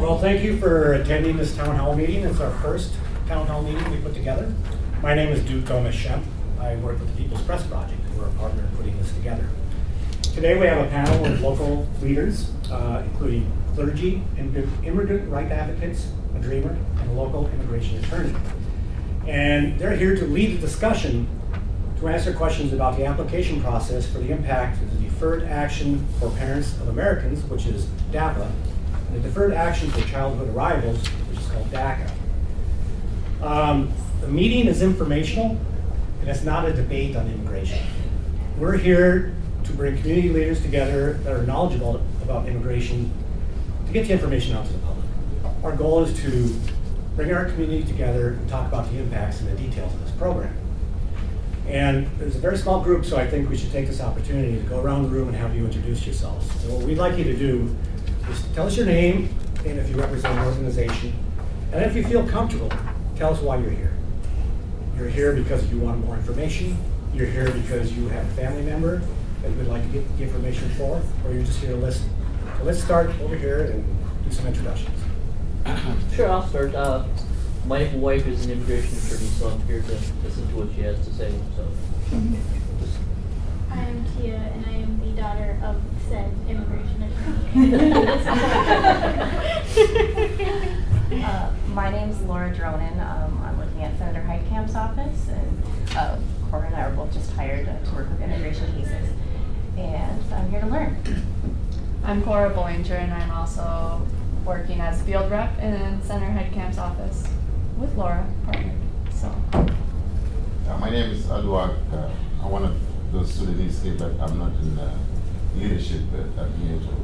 Well, thank you for attending this town hall meeting. It's our first town hall meeting we put together. My name is Duke Gomez-Schempp. I work with the People's Press Project, and we're a partner in putting this together. Today we have a panel of local leaders, including clergy, immigrant rights advocates, a dreamer, and a local immigration attorney. And they're here to lead the discussion to answer questions about the application process for the impact of the Deferred Action for Parents of Americans, which is DAPA, and the Deferred Action for Childhood Arrivals, which is called DACA. The meeting is informational, and it's not a debate on immigration. We're here to bring community leaders together that are knowledgeable about immigration to get the information out to the public. Our goal is to bring our community together and talk about the impacts and the details of this program. And there's a very small group, so I think we should take this opportunity to go around the room and have you introduce yourselves. So what we'd like you to do is tell us your name and if you represent an organization. And if you feel comfortable, tell us why you're here. You're here because you want more information. You're here because you have a family member that you would like to get the information for, or you're just here to listen. So let's start over here and do some introductions. Sure, I'll start. My wife is an immigration attorney, so I'm here to listen to what she has to say. So, I am Tia, and I am the daughter of said immigration attorney. My name is Laura Dronin. I'm working at Senator Heitkamp's office, and Cora and I were both just hired to work with immigration cases, and I'm here to learn. I'm Cora Bolinger, and I'm also working as field rep in Senator Heitkamp's office with Laura partnered. So, my name is Adwak. I'm one of those Sudanese here, but I'm not in leadership. But I'm here to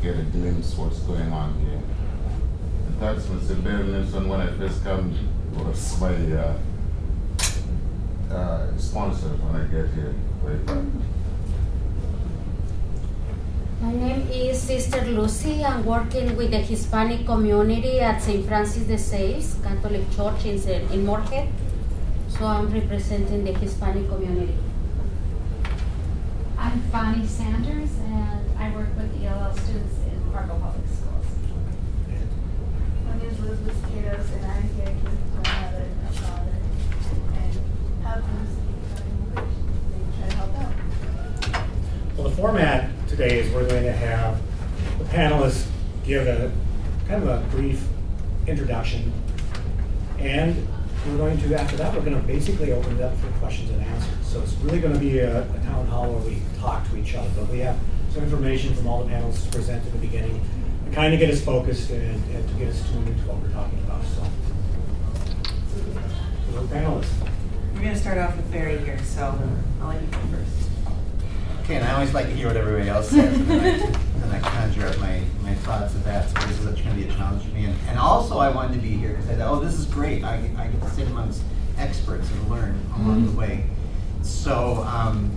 get a glimpse of what's going on here. And thanks, Mr. Barry Nelson. When I first came, was my sponsor when I get here. My name is Sister Lucy. I'm working with the Hispanic community at St. Francis de Sales Catholic Church in Moorhead. So I'm representing the Hispanic community. I'm Bonnie Sanders, and I work with ELL students in Fargo Public Schools. My name is Elizabeth Kiros, and I'm here with my mother and my father, and help them speak about immigration. They try to help out. Well, the format today is we're going to have the panelists give a kind of a brief introduction, and we're going to, after that, we're going to basically open it up for questions and answers. So it's really going to be a town hall where we talk to each other, but we have some information from all the panelists to present at the beginning to kind of get us focused and to get us tuned into what we're talking about. So the panelists. We're going to start off with Barry here, so I'll let you go first. Okay, and I always like to hear what everybody else says, and I conjure up my thoughts of that, so this is going to be a challenge for me. And also I wanted to be here because I thought, oh, this is great. I get to sit amongst experts and learn along the way. So I'm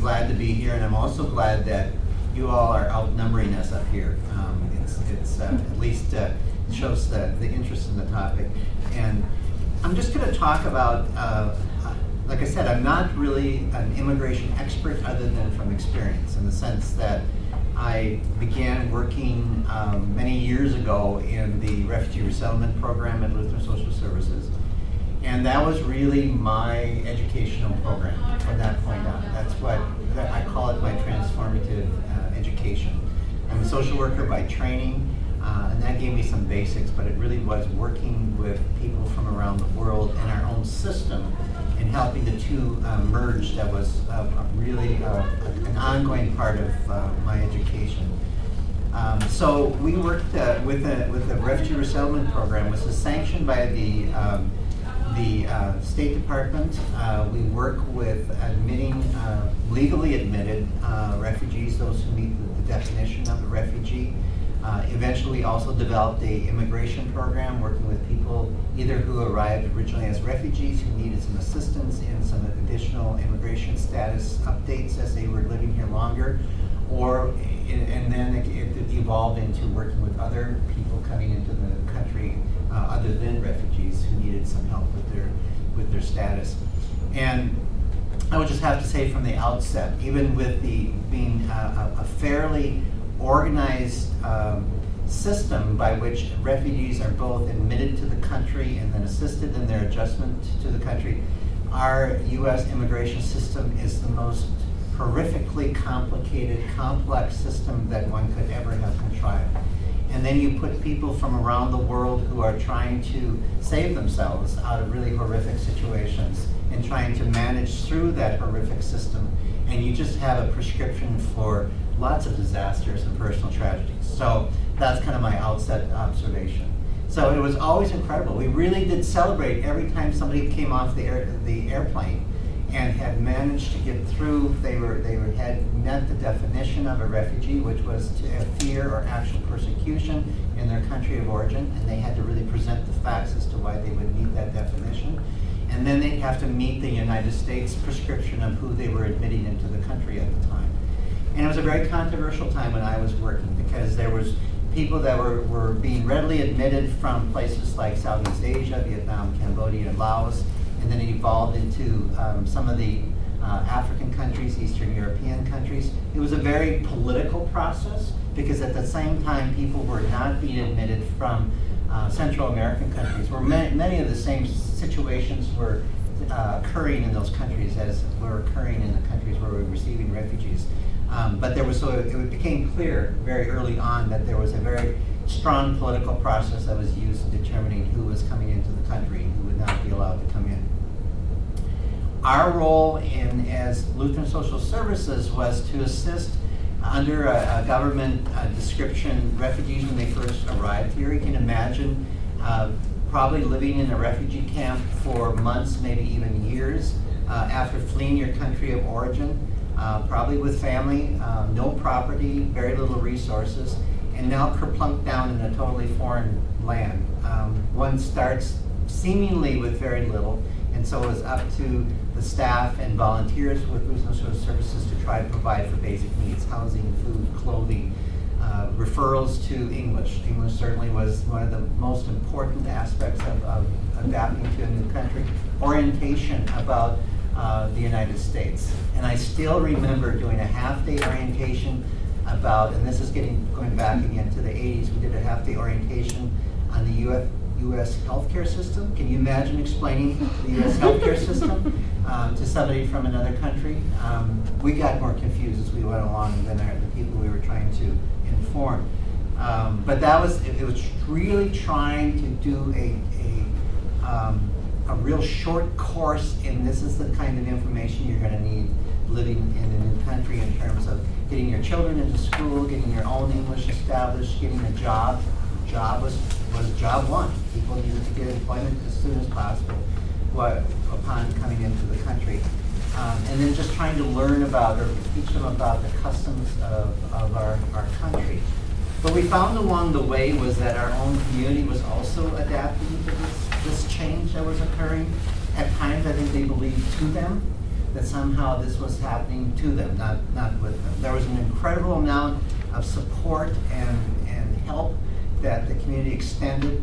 glad to be here, and I'm also glad that you all are outnumbering us up here. It's at least shows the interest in the topic. And I'm just going to talk about like I said, I'm not really an immigration expert other than from experience, in the sense that I began working many years ago in the refugee resettlement program at Lutheran Social Services. And that was really my educational program from that point on. That's what I call it, my transformative education. I'm a social worker by training, and that gave me some basics, but it really was working with people from around the world and our own system, and helping the two merge. That was really an ongoing part of my education. So we worked with the refugee resettlement program, which was sanctioned by the State Department. We work with admitting legally admitted refugees, those who meet the definition of a refugee. Eventually also developed an immigration program working with people either who arrived originally as refugees who needed some assistance and some additional immigration status updates as they were living here longer, or and then it evolved into working with other people coming into the country other than refugees who needed some help with their status. And I would just have to say from the outset, even with the being a fairly organized system by which refugees are both admitted to the country and then assisted in their adjustment to the country, our U.S. immigration system is the most horrifically complicated, complex system that one could ever have contrived. And then you put people from around the world who are trying to save themselves out of really horrific situations and trying to manage through that horrific system, and you just have a prescription for lots of disasters and personal tragedies. So that's kind of my outset observation. So it was always incredible. We really did celebrate every time somebody came off the airplane and had managed to get through. They had met the definition of a refugee, which was a fear or actual persecution in their country of origin, and they had to really present the facts as to why they would meet that definition. And then they'd have to meet the United States prescription of who they were admitting into the country at the time. And it was a very controversial time when I was working, because there was people that were being readily admitted from places like Southeast Asia, Vietnam, Cambodia, and Laos, and then it evolved into some of the African countries, Eastern European countries. It was a very political process, because at the same time, people were not being admitted from Central American countries, where many of the same situations were occurring in those countries as were occurring in the countries where we were receiving refugees. But there was, so it became clear very early on that there was a very strong political process that was used in determining who was coming into the country and who would not be allowed to come in. Our role in as Lutheran Social Services was to assist under a government description refugees when they first arrived here. You can imagine probably living in a refugee camp for months, maybe even years, after fleeing your country of origin, probably with family, no property, very little resources, and now kerplunked down in a totally foreign land. One starts seemingly with very little, and so it was up to the staff and volunteers with Lutheran Social Services to try to provide for basic needs: housing, food, clothing, referrals to English. English certainly was one of the most important aspects of adapting to a new country. Orientation about the United States. And I still remember doing a half-day orientation about, and this is going back again to the 80s, we did a half-day orientation on the U.S. healthcare system. Can you imagine explaining the U.S. healthcare system to somebody from another country? We got more confused as we went along than the people we were trying to inform. But that was, it was really trying to do a real short course, and this is the kind of information you're going to need living in a new country in terms of getting your children into school, getting your own English established, getting a job. Job was job one. People needed to get employment as soon as possible upon coming into the country. And then just trying to learn about or teach them about the customs of our country. What we found along the way was that our own community was also adapting to this change that was occurring. At times, I think they believed to them that somehow this was happening to them, not with them. There was an incredible amount of support and help that the community extended.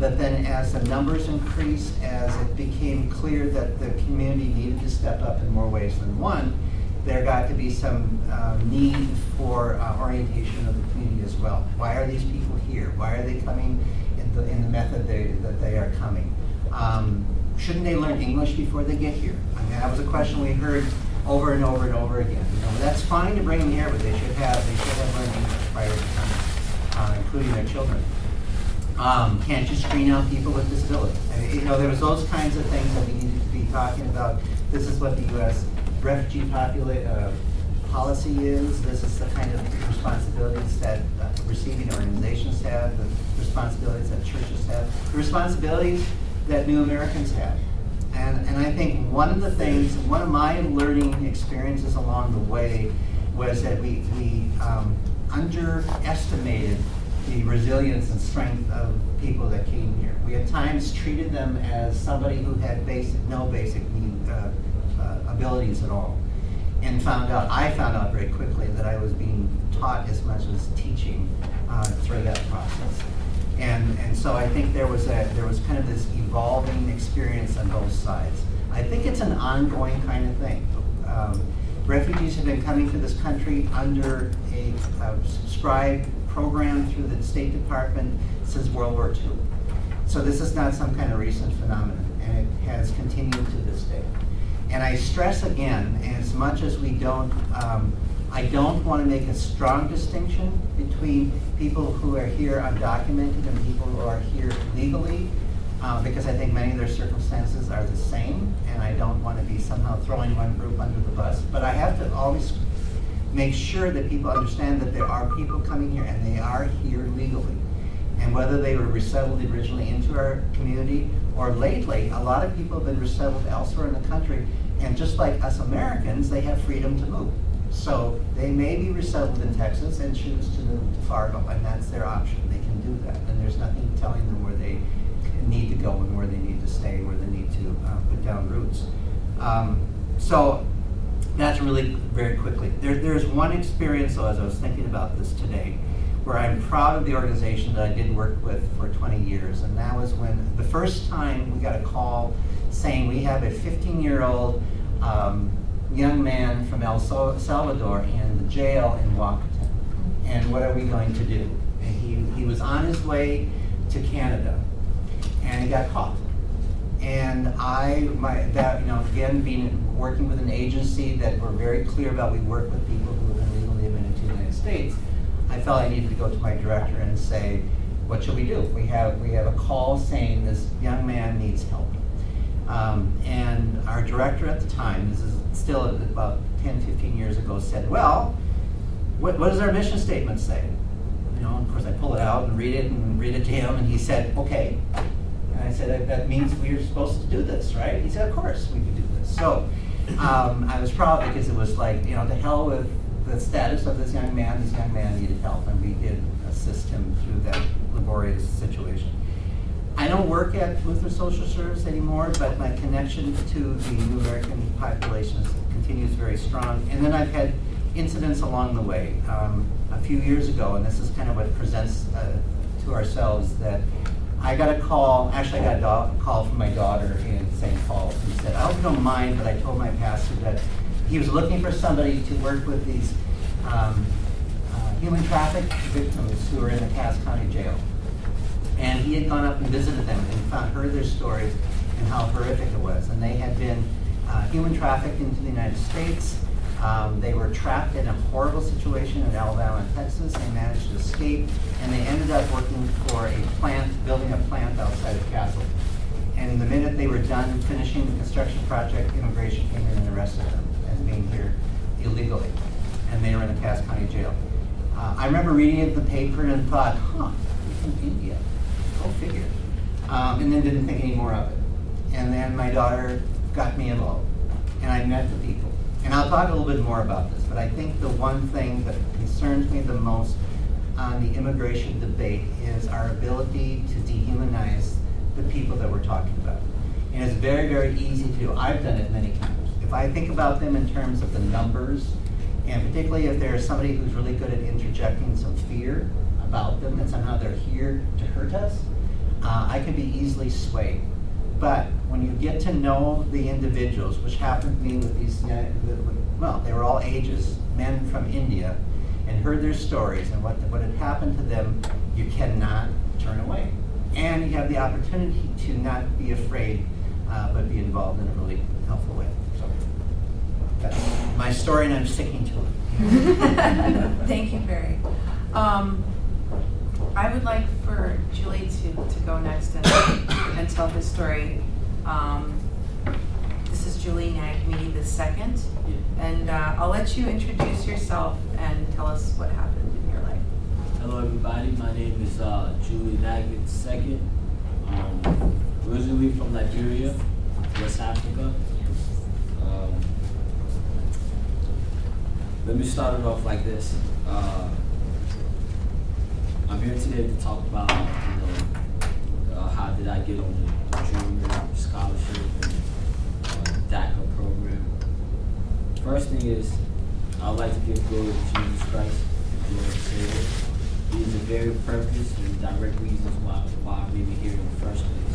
But then as the numbers increased, as it became clear that the community needed to step up in more ways than one, there got to be some need for orientation of the community as well. Why are these people here? Why are they coming in the method that they are coming? Shouldn't they learn English before they get here? I mean, that was a question we heard over and over and over again. You know, that's fine to bring them here, but they should have learned English prior to coming, including their children. Can't you screen out people with disabilities? I mean, you know, there was those kinds of things that we needed to be talking about. This is what the U.S. refugee policy is. This is the kind of responsibilities that receiving organizations have, the responsibilities that churches have, the responsibilities that new Americans have. And I think one of the things, one of my learning experiences along the way was that we underestimated the resilience and strength of people that came here. We at times treated them as somebody who had no basic need, abilities at all, and I found out very quickly that I was being taught as much as teaching through that process. And so I think there was kind of this evolving experience on both sides. I think it's an ongoing kind of thing. Refugees have been coming to this country under a subscribed program through the State Department since World War II. So this is not some kind of recent phenomenon, and it has continued to this day. And I stress again, as much as we don't, I don't want to make a strong distinction between people who are here undocumented and people who are here legally, because I think many of their circumstances are the same, and I don't want to be somehow throwing one group under the bus. But I have to always make sure that people understand that there are people coming here, and they are here legally. And whether they were resettled originally into our community or lately, a lot of people have been resettled elsewhere in the country, and just like us Americans, they have freedom to move. So they may be resettled in Texas and choose to move to Fargo, and that's their option. They can do that, and there's nothing telling them where they need to go and where they need to stay, where they need to put down roots. So that's really very quickly. There's one experience, though, as I was thinking about this today, where I'm proud of the organization that I did work with for 20 years, and that was when the first time we got a call saying we have a 15-year-old young man from El Salvador in the jail in Wahpeton, and what are we going to do? And he was on his way to Canada, and he got caught. And working with an agency that we're very clear about, we work with people who have been legally admitted to the United States. I felt I needed to go to my director and say, what should we do? We have a call saying this young man needs help. And our director at the time, this is still about 10, 15 years ago, said, well, what does our mission statement say? You know, of course, I pull it out and read it to him, and he said, okay. And I said, that means we're supposed to do this, right? He said, of course we can do this. So I was proud, because it was like, you know, to hell with the status of this young man. This young man needed help, and we did assist him through that laborious situation. I don't work at Lutheran Social Service anymore, but my connection to the New American population continues very strong. And then I've had incidents along the way. A few years ago, and this is kind of what presents to ourselves, that I got a call, I got a call from my daughter in St. Paul, who said, I hope you don't mind, but I told my pastor that he was looking for somebody to work with these human trafficking victims who are in the Cass County Jail. And he had gone up and visited them and heard their stories and how horrific it was. And they had been human trafficked into the United States. They were trapped in a horrible situation in Alabama and Texas. They managed to escape, and they ended up working for a plant, building a plant outside of Castle. And the minute they were done finishing the construction project, immigration came in and arrested them as being here illegally. And they were in the Cass County Jail. I remember reading it in the paper and thought, huh, you're from India. Go figure. And then didn't think any more of it. And then my daughter got me involved, and I met the people. And I'll talk a little bit more about this, but I think the one thing that concerns me the most on the immigration debate is our ability to dehumanize the people that we're talking about. And it's very, very easy to do. I've done it many times. If I think about them in terms of the numbers, and particularly if there's somebody who's really good at interjecting some fear about them and somehow they're here to hurt us, I could be easily swayed. But when you get to know the individuals, which happened to me with these, well, they were all ages, men from India, and heard their stories and what had happened to them, you cannot turn away. And you have the opportunity to not be afraid, but be involved in a really helpful way. So that's my story, and I'm sticking to it. Thank you, Barry. I would like for Julie to go next and tell his story. This is Julie Nagme the second, and I'll let you introduce yourself and tell us what happened in your life. Hello, everybody. My name is Julie Nagme the second. Originally from Liberia, West Africa. Let me start it off like this. I'm here today to talk about, how did I get on the DREAM scholarship and DACA program. First thing is, I would like to give glory to Jesus Christ, the Lord and Savior. He is a very purpose and direct reasons why I'm even here in the first place.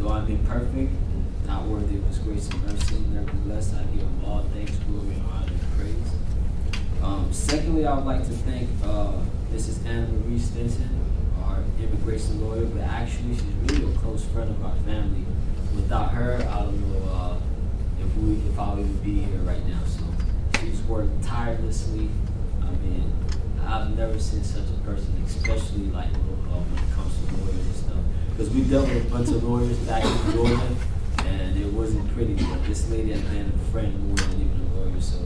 Though I'm imperfect, not worthy of His grace and mercy, nevertheless, I give Him all thanks, glory, and honor, and praise. Secondly, I would like to thank This is Anna Marie Stinson, our immigration lawyer, but actually she's really a close friend of our family. Without her, I don't know if I would be here right now. So she's worked tirelessly. I mean, I've never seen such a person, especially like when it comes to lawyers and stuff. Because we dealt with a bunch of lawyers back in Georgia, and it wasn't pretty, but this lady has been a friend more than even a lawyer, so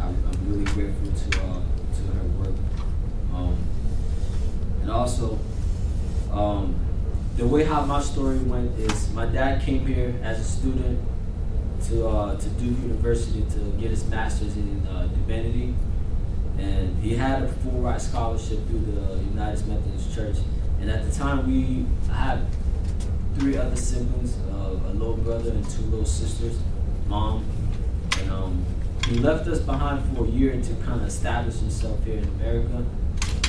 I'm really grateful to her work. And also, the way how my story went is my dad came here as a student to Duke University to get his master's in divinity, and he had a full ride scholarship through the United Methodist Church. And at the time, I had three other siblings, a little brother and two little sisters, mom, and he left us behind for a year to kind of establish himself here in America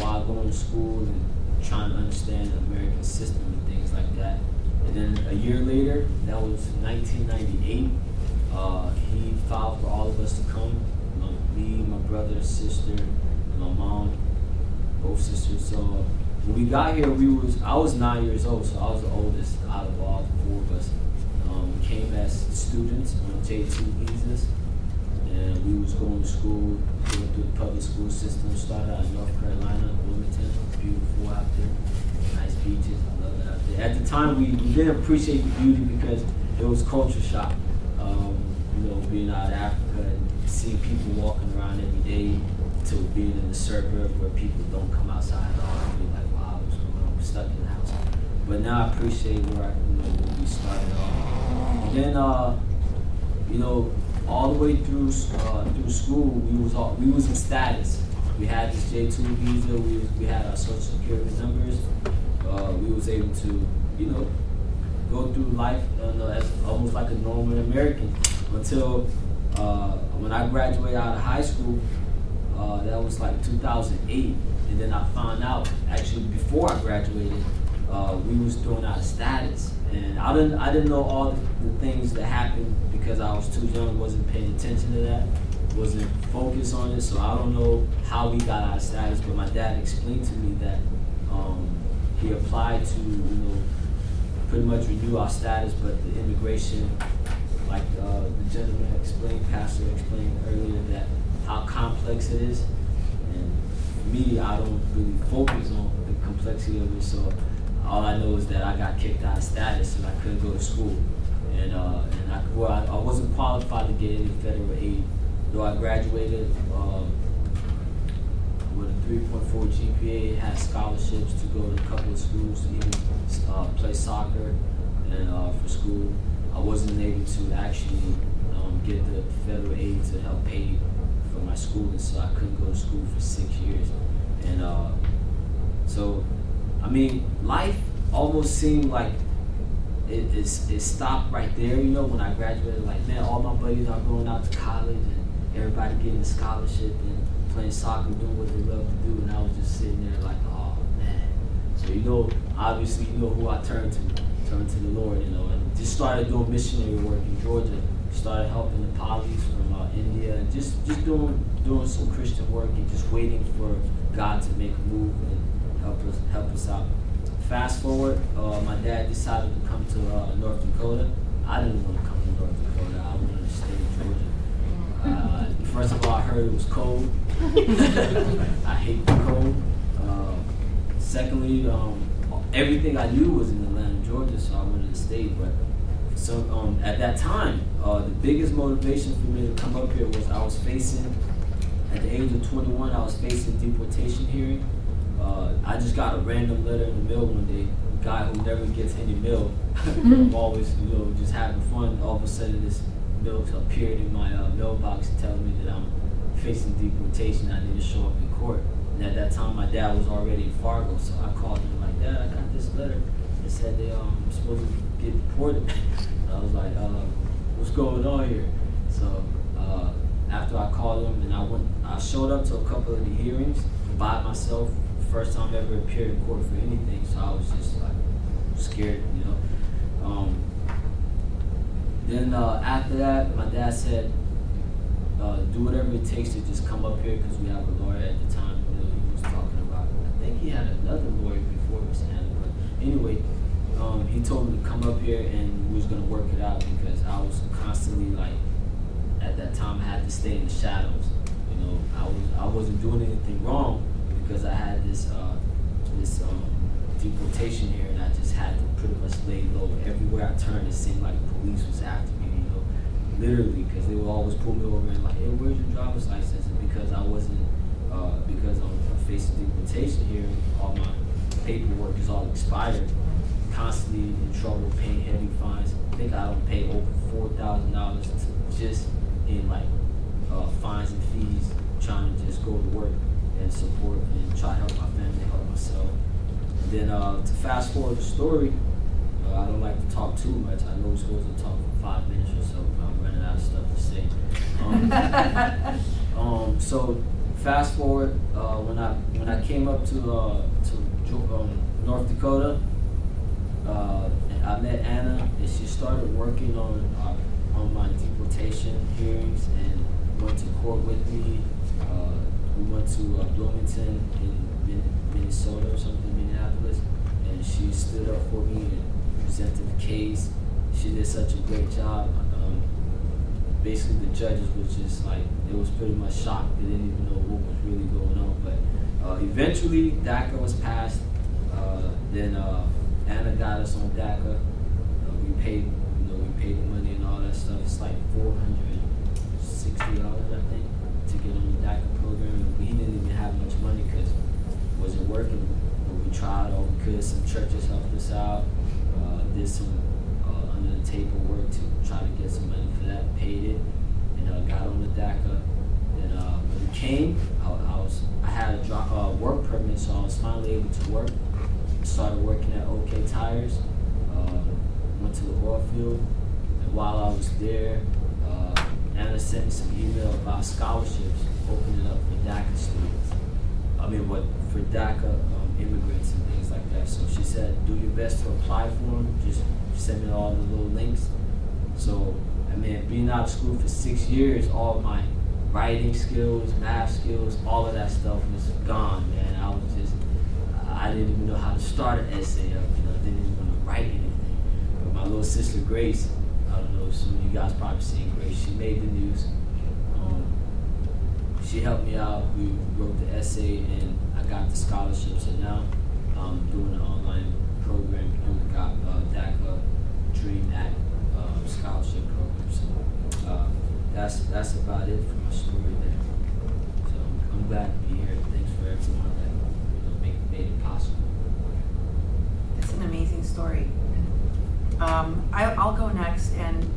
while going to school and trying to understand the American system and things like that. And then a year later, that was 1998, he filed for all of us to come, me, my brother, sister, and my mom, both sisters. So when we got here, I was 9 years old, so I was the oldest out of all four of us. We came as students on J2 visas, and we was going to school, going through the public school system, started out in North Carolina, Wilmington, beautiful out there, nice beaches, I love it out there. At the time, we didn't appreciate the beauty because it was culture shock. You know, being out of Africa and seeing people walking around every day to being in the suburb where people don't come outside at all and be like, wow, what's going on? We're stuck in the house. But now I appreciate where we started off. And then, you know, all the way through school, we was in status. We had this J2 visa. We had our social security numbers. We was able to, you know, go through life as almost like a normal American until when I graduated out of high school. That was like 2008, and then I found out actually before I graduated, we was thrown out of status, and I didn't know all the things that happened because I was too young, wasn't paying attention to that, wasn't focused on it, so I don't know how we got out of status. But my dad explained to me that he applied to pretty much renew our status, but the immigration, like the gentleman explained, Pastor explained earlier, that how complex it is, and for me, I don't really focus on the complexity of it, so all I know is that I got kicked out of status and I couldn't go to school, and I wasn't qualified to get any federal aid, though I graduated with a 3.4 GPA, had scholarships to go to a couple of schools to even play soccer and for school. I wasn't able to actually get the federal aid to help pay for my schooling, so I couldn't go to school for 6 years. And so, I mean, life almost seemed like it stopped right there, you know, when I graduated. Like, man, all my buddies are going out to college and everybody getting a scholarship and playing soccer, doing what they love to do, and I was just sitting there like, oh, man. So, you know, obviously, you know who I turned to the Lord, you know, and just started doing missionary work in Georgia, started helping the Polis from India, and just doing some Christian work and just waiting for God to make a move and help us out. Fast forward, my dad decided to come to North Dakota. I didn't want to come to North Dakota. I wanted to stay in Georgia. First of all, I heard it was cold. I hate the cold. Secondly, everything I knew was in Atlanta, Georgia, so I wanted to stay. But so at that time, the biggest motivation for me to come up here was I was facing, at the age of 21, I was facing deportation hearing. I just got a random letter in the mail one day. A guy who never gets any mail. I'm always, you know, just having fun. All of a sudden, this mail appeared in my mailbox telling me that I'm facing deportation. I need to show up in court. And at that time, my dad was already in Fargo, so I called him like, Dad, I got this letter. It said they supposed to get deported. And I was like, what's going on here? So after I called him, and I showed up to a couple of the hearings by myself. First time I ever appeared in court for anything, so I was just like scared, you know. Then after that, my dad said, do whatever it takes to just come up here because we have a lawyer at the time. You know, he was talking about, I he had another lawyer before it was Anna, but anyway, he told me to come up here and we was gonna work it out because I was constantly like, at that time I had to stay in the shadows. You know, I wasn't doing anything wrong because I had this deportation here, and I just had to pretty much lay low. Everywhere I turned, it seemed like police was after me, you know, literally, because they would always pull me over and like, hey, where's your driver's license? And because I wasn't, because I'm facing deportation here, all my paperwork is all expired. Constantly in trouble, paying heavy fines. I think I would pay over $4,000 just in like fines and fees, trying to just go to work and support and try to help my family, help myself. And then to fast forward the story, I don't like to talk too much. I know we're supposed to talk for 5 minutes or so, but I'm running out of stuff to say. So fast forward, when I came up to North Dakota, I met Anna, and she started working on my deportation hearings and went to court with me. We went to Bloomington in Minnesota or something, Minneapolis, and she stood up for me and presented the case. She did such a great job. Basically, the judges was just like, it was pretty much shocked. They didn't even know what was really going on. But eventually, DACA was passed. Then Anna got us on DACA. We paid the money and all that stuff. It's like $460, I think, to get on the DACA program. We didn't even have much money because it wasn't working. But we tried all we could. Some churches helped us out. Did some under the table work to try to get some money for that. Paid it and got on the DACA. And when it came, I had a work permit, so I was finally able to work. Started working at OK Tires, went to the oil field, and while I was there, Anna sent me some email about scholarships opening up for DACA students. I mean, for DACA immigrants and things like that. So she said, do your best to apply for them, just send me all the little links. So, I mean, being out of school for 6 years, all my writing skills, math skills, all of that stuff was gone, man. I didn't even know how to start an essay up, you know, I didn't even want to write anything. But my little sister Grace, I don't know, some of you guys probably seen Grace, she made the news. She helped me out, we wrote the essay, and I got the scholarship. So now I'm doing an online program, and we got DACA DREAM Act scholarship program. So that's about it for my story there. So I'm glad to be here. Thanks for everyone that made it possible. It's an amazing story. I'll go next, and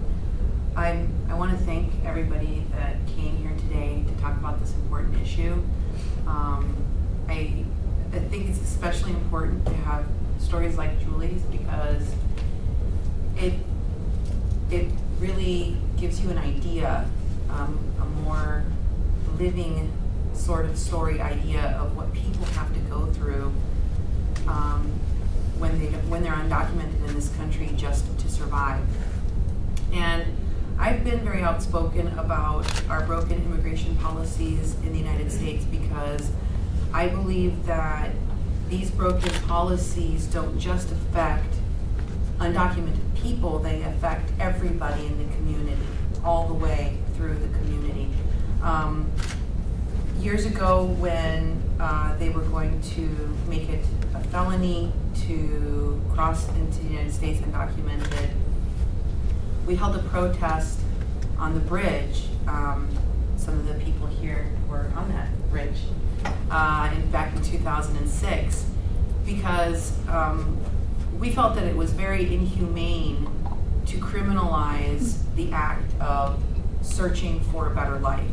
I want to thank everybody that came here today to talk about this important issue. I think it's especially important to have stories like Julie's because it really gives you an idea, a more living sort of story idea of what people have to go through when they're undocumented in this country just to survive. And I've been very outspoken about our broken immigration policies in the United States because I believe that these broken policies don't just affect undocumented people, they affect everybody in the community, all the way through the community. Years ago, when they were going to make it a felony to cross into the United States undocumented, we held a protest on the bridge. Some of the people here were on that bridge back in 2006 because we felt that it was very inhumane to criminalize the act of searching for a better life,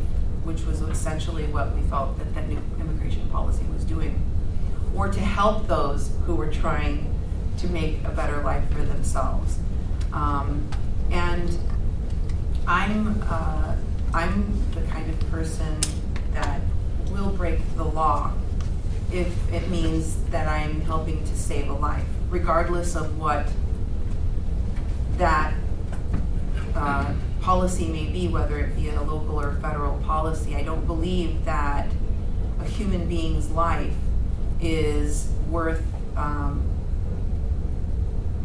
which was essentially what we felt that that new immigration policy was doing, or to help those who were trying to make a better life for themselves. And I'm the kind of person that will break the law if it means that I'm helping to save a life, regardless of what that policy may be, whether it be a local or federal policy. I don't believe that a human being's life is worth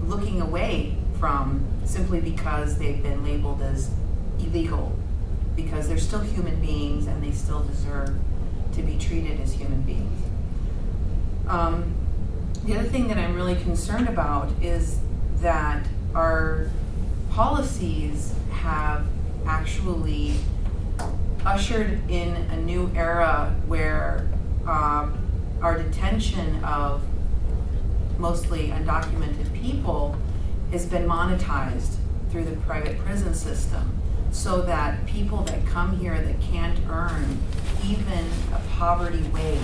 looking away from simply because they've been labeled as illegal, because they're still human beings and they still deserve to be treated as human beings. The other thing that I'm really concerned about is that our policies have actually ushered in a new era where our detention of mostly undocumented people has been monetized through the private prison system, so that people that come here that can't earn even a poverty wage,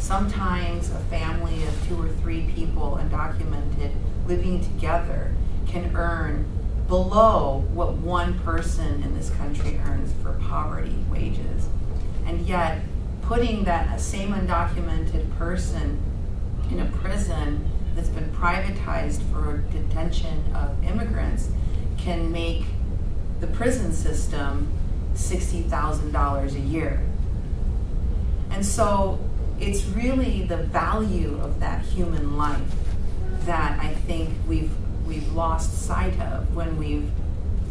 sometimes a family of 2 or 3 people undocumented living together can earn below what one person in this country earns for poverty wages. And yet, putting that same undocumented person in a prison that's been privatized for detention of immigrants can make the prison system $60,000 a year. And so it's really the value of that human life that I think we've lost sight of when we've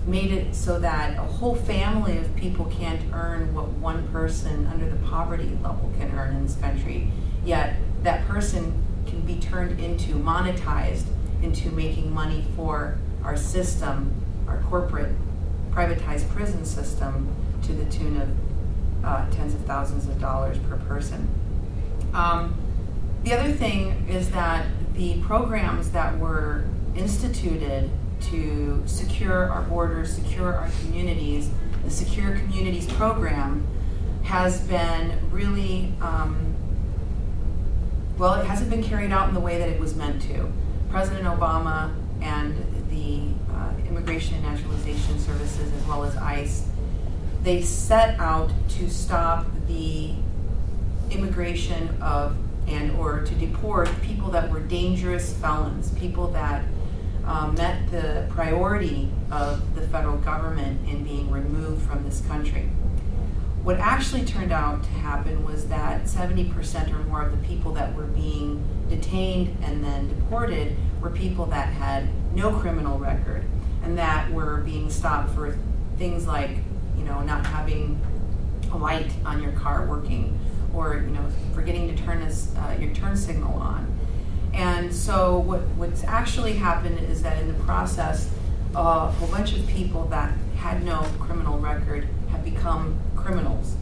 made it so that a whole family of people can't earn what one person under the poverty level can earn in this country, yet that person can be turned into, monetized into making money for our system, our corporate privatized prison system, to the tune of tens of thousands of dollars per person. The other thing is that the programs that were instituted to secure our borders, secure our communities, the Secure Communities program has been really, well, it hasn't been carried out in the way that it was meant to. President Obama and the Immigration and Naturalization Services, as well as ICE, they set out to stop the immigration of or to deport people that were dangerous felons, people that met the priority of the federal government in being removed from this country. What actually turned out to happen was that 70% or more of the people that were being detained and then deported were people that had no criminal record and that were being stopped for things like, you know, not having a light on your car working, or, you know, forgetting to turn your turn signal on. And so what's actually happened is that in the process, a whole bunch of people that had no criminal record have become criminals.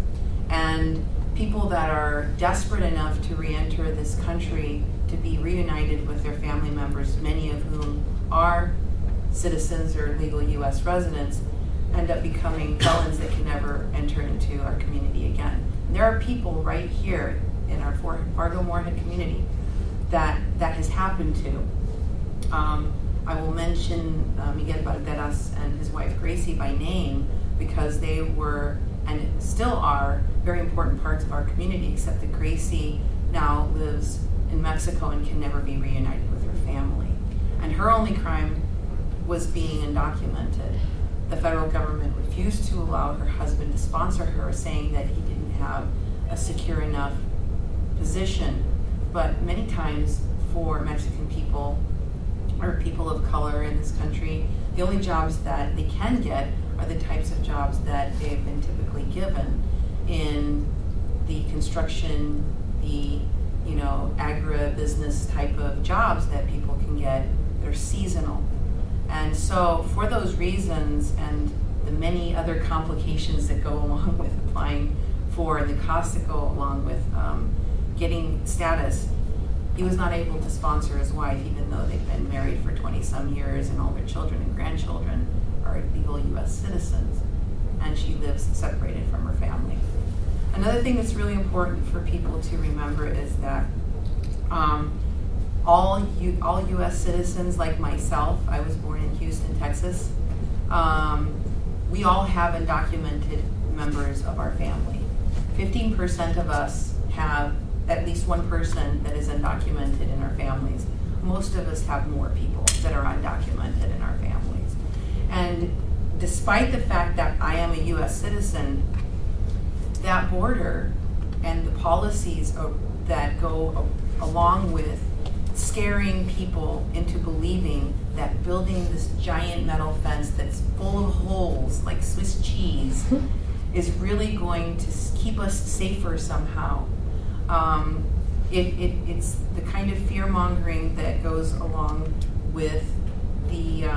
And people that are desperate enough to re-enter this country to be reunited with their family members, many of whom are citizens or legal U.S. residents, end up becoming felons that can never enter into our community again. There are people right here in our Fargo Moorhead community that has happened to. I will mention Miguel Barderas and his wife Gracie by name, because they were and still are very important parts of our community, except that Gracie now lives in Mexico and can never be reunited with her family. And her only crime was being undocumented. The federal government refused to allow her husband to sponsor her, saying that he didn't have a secure enough position. But many times for Mexican people or people of color in this country, the only jobs that they can get are the types of jobs that they've been typically given in the construction, the, you know, agribusiness type of jobs that people can get that are seasonal. And so for those reasons and the many other complications that go along with applying for and the costs that go along with getting status, he was not able to sponsor his wife, even though they've been married for 20-some years and all their children and grandchildren are legal U.S. citizens, and she lives separated from her family. Another thing that's really important for people to remember is that all U.S. citizens, like myself, I was born in Houston, Texas, we all have undocumented members of our family. 15% of us have at least one person that is undocumented in our families. Most of us have more people that are undocumented in our families. And despite the fact that I am a U.S. citizen, that border and the policies that go along with scaring people into believing that building this giant metal fence that's full of holes like Swiss cheese is really going to keep us safer somehow. It's the kind of fear-mongering that goes along with the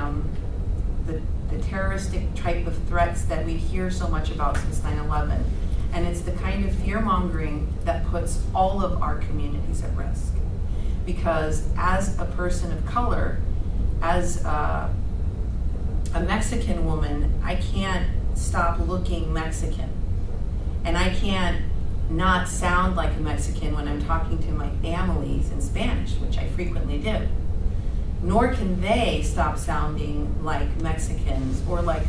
terroristic type of threats that we hear so much about since 9/11. And it's the kind of fear-mongering that puts all of our communities at risk. Because as a person of color, as a Mexican woman, I can't stop looking Mexican. And I can't not sound like a Mexican when I'm talking to my families in Spanish, which I frequently do. Nor can they stop sounding like Mexicans or like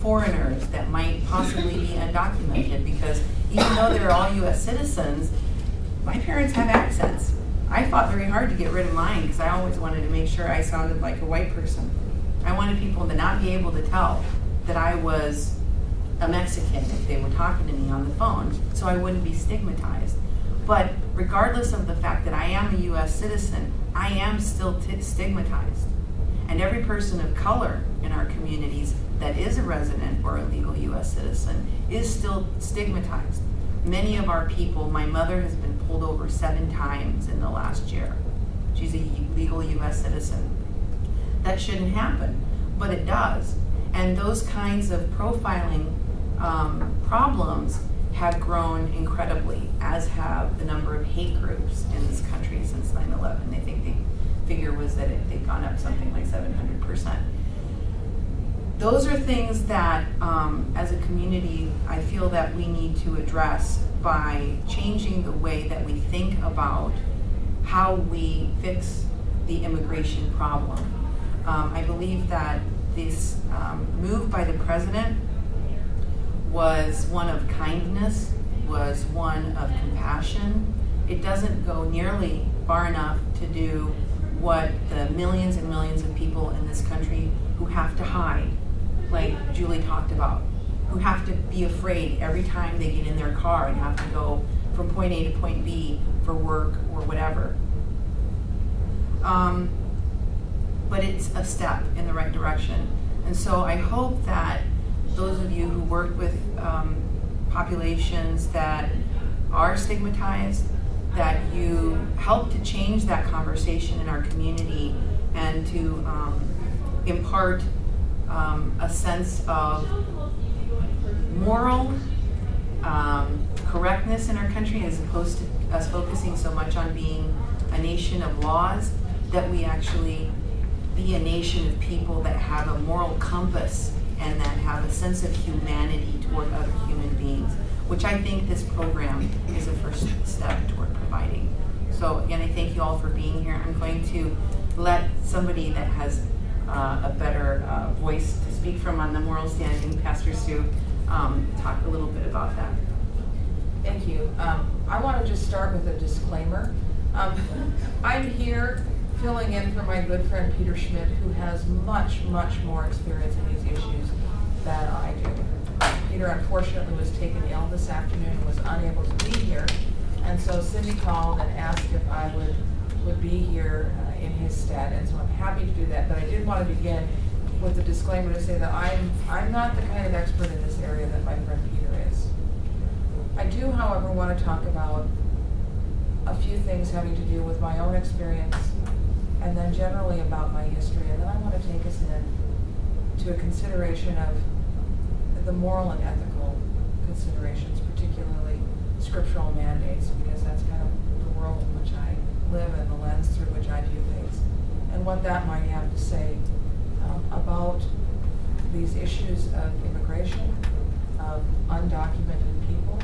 foreigners that might possibly be undocumented, because even though they're all US citizens, my parents have accents. I fought very hard to get rid of mine because I always wanted to make sure I sounded like a white person. I wanted people to not be able to tell that I was a Mexican if they were talking to me on the phone, so I wouldn't be stigmatized. But regardless of the fact that I am a US citizen, I am still stigmatized. And every person of color in our communities that is a resident or a legal US citizen is still stigmatized. Many of our people, my mother has been pulled over 7 times in the last year. She's a legal US citizen. That shouldn't happen, but it does. And those kinds of profiling problems have grown incredibly, as have the number of hate groups in this country since 9/11. I think the figure was that they've gone up something like 700%. Those are things that, as a community, I feel that we need to address by changing the way that we think about how we fix the immigration problem. I believe that this move by the president was one of kindness, was one of compassion. It doesn't go nearly far enough to do what the millions and millions of people in this country who have to hide, like Julie talked about, who have to be afraid every time they get in their car and have to go from point A to point B for work or whatever. But it's a step in the right direction. And so I hope that those of you who work with populations that are stigmatized, that you help to change that conversation in our community and to impart a sense of moral correctness in our country, as opposed to us focusing so much on being a nation of laws, that we actually be a nation of people that have a moral compass and that have a sense of humanity toward other human beings, which I think this program is a first step toward providing. So again, I thank you all for being here. I'm going to let somebody that has a better voice to speak from on the moral standing, Pastor Sue, talk a little bit about that. Thank you. I want to just start with a disclaimer. I'm here filling in for my good friend Peter Schmidt, who has much, much more experience in these issues than I do. Peter, unfortunately, was taken ill this afternoon and was unable to be here, and so Cindy called and asked if I would be here in his stead, and so I'm happy to do that. But I did want to begin with the disclaimer to say that I'm not the kind of expert in this area that my friend Peter is. I do, however, want to talk about a few things having to do with my own experience, and then generally about my history, and then I want to take us in to a consideration of the moral and ethical considerations, particularly scriptural mandates, because that's kind of the world in which I live and the lens through which I view things, and what that might have to say about these issues of immigration, of undocumented people.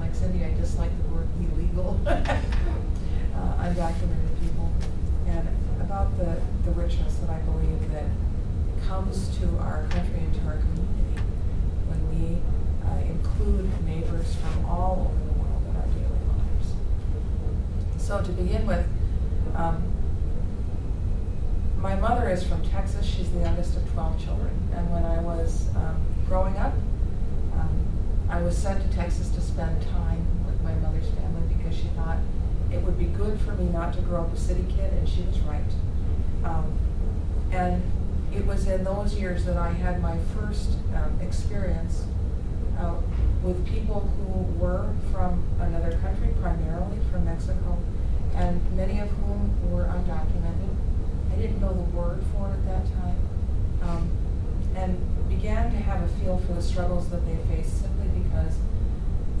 Like Cindy, I dislike the word illegal, undocumented people, and about the richness that I believe that comes to our country and to our community when we include neighbors from all over the world in our daily lives. So to begin with, my mother is from Texas. She's the youngest of 12 children, and when I was growing up, I was sent to Texas to spend time with my mother's family because she thought it would be good for me not to grow up a city kid, and she was right. And it was in those years that I had my first experience with people who were from another country, primarily from Mexico, and many of whom were undocumented. I didn't know the word for it at that time, and began to have a feel for the struggles that they faced simply because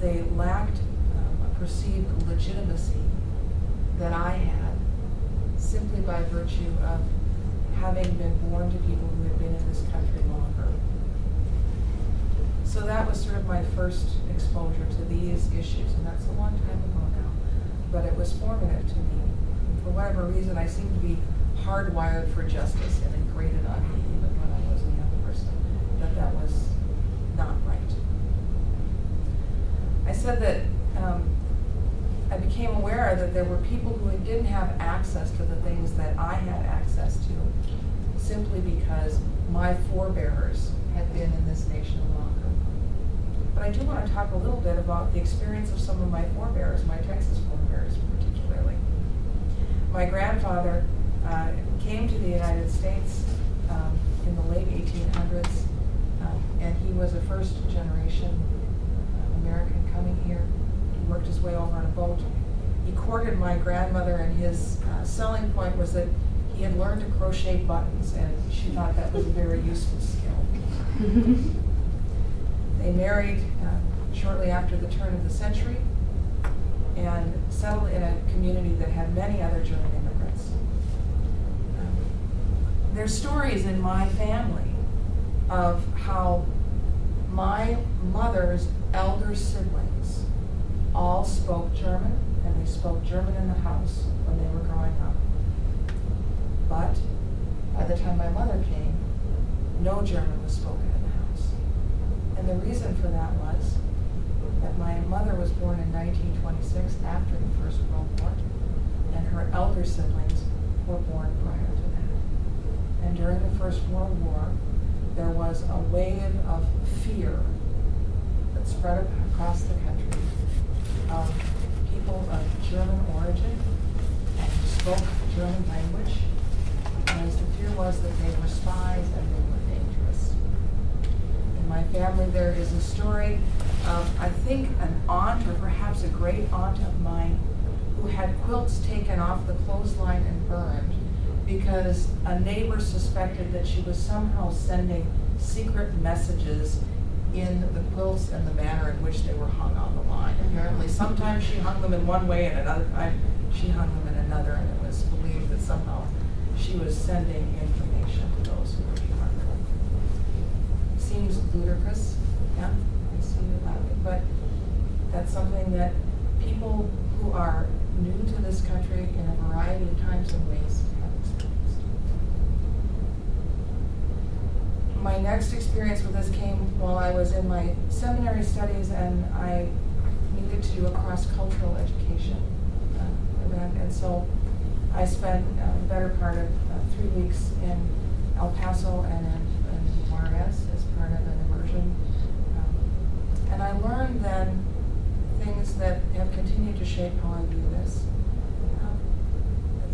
they lacked a perceived legitimacy that I had simply by virtue of having been born to people who had been in this country longer. So that was sort of my first exposure to these issues, and that's a long time ago now, but it was formative to me. And for whatever reason, I seem to be hardwired for justice, and it grated on me even when I was a young person that was not right. I said that I became aware that there were people who didn't have access to the things that I had access to simply because my forebears had been in this nation longer. But I do want to talk a little bit about the experience of some of my forebears, my Texas forebears particularly. My grandfather came to the United States in the late 1800s, and he was a first-generation American coming here. He worked his way over on a boat. He courted my grandmother, and his selling point was that he had learned to crochet buttons, and she thought that was a very useful skill. They married shortly after the turn of the century and settled in a community that had many other German immigrants. There's stories in my family of how my mother's elder siblings all spoke German, and they spoke German in the house when they were growing up. But by the time my mother came, no German was spoken in the house. And the reason for that was that my mother was born in 1926 after the First World War, and her elder siblings were born prior to that. And during the First World War, there was a wave of fear that spread across the country of people of German origin and who spoke the German language, as the fear was that they were spies and they were dangerous. In my family, there is a story of, I think, an aunt or perhaps a great aunt of mine who had quilts taken off the clothesline and burned because a neighbor suspected that she was somehow sending secret messages in the quilts and the manner in which they were hung on the line. Apparently, sometimes she hung them in one way, and another time she hung them in another, and it was believed that somehow she was sending information to those who were harmful. Seems ludicrous, yeah, I see you laughing, but that's something that people who are new to this country in a variety of times and ways have experienced. My next experience with this came while I was in my seminary studies, and I needed to do a cross-cultural education event, and so I spent the better part of 3 weeks in El Paso and in Juarez as part of an immersion. And I learned then things that have continued to shape how I do this.